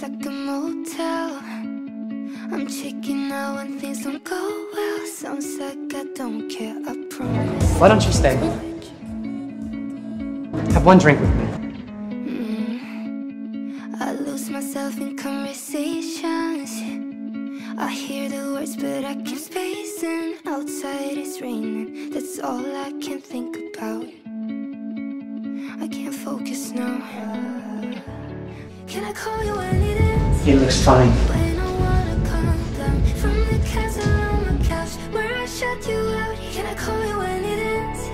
feels like a motel. I'm checking out when things don't go well. Sounds like I don't care, I promise. Why don't you stay? Have one drink with me. I lose myself in conversations. I hear the words but I keep spacing. Outside it's raining, that's all I can think about. I can't focus now. Can I call you when it is? He looks fine. When I wanna calm down from the castle on my couch where I shut you out. Can I call you when it is?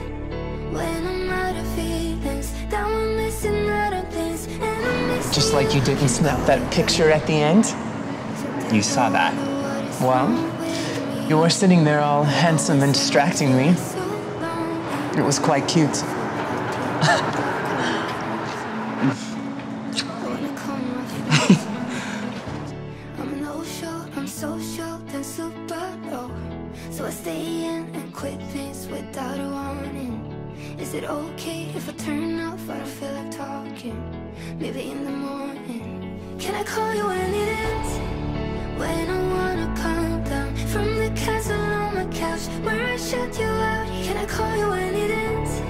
When I'm out of feelings, that we're missing out on things, and I'm missing. Just like you didn't snap that picture at the end. You saw that. Well, you were sitting there all handsome and distracting me. It was quite cute. I'm no show, I'm social, then super low. So I stay in and quit things without a warning. Is it okay if I turn off? I don't feel like talking. Maybe in the morning. Can I call you when it ends? When I wanna calm down from the castle on my couch where I shut you out. Can I call you when it ends?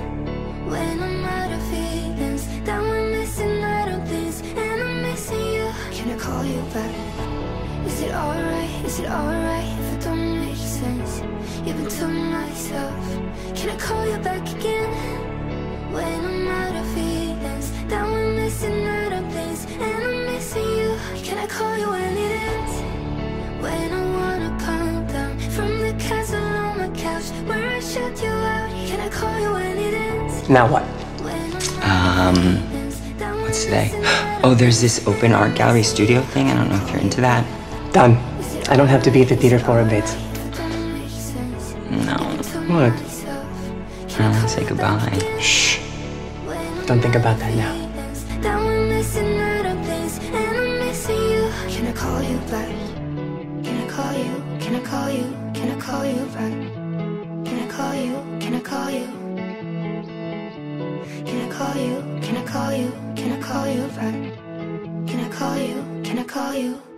When I'm out of feelings, that we're missing out on things, and I'm missing you. Can I call you back? Is it alright? Is it alright if it don't make sense? Even to myself. Can I call you back again? When I'm out of feelings, that we're missing out on things, and I'm missing you. Can I call you when it ends? When I wanna calm down from the castle on my couch where I shut you out. Can I call you when it ends? Now what? What's today? Oh, there's this open art gallery studio thing. I don't know if you're into that. Done. I don't have to be at the theater for a bit. No. What? I don't want to say goodbye. Shh. Don't think about that now. Can I call you back? Can I call you? Can I call you? Can I call you back? Can I call you? Can I call you? Can I call you? Can I call you? Can I call you back? Can I call you? Can I call you?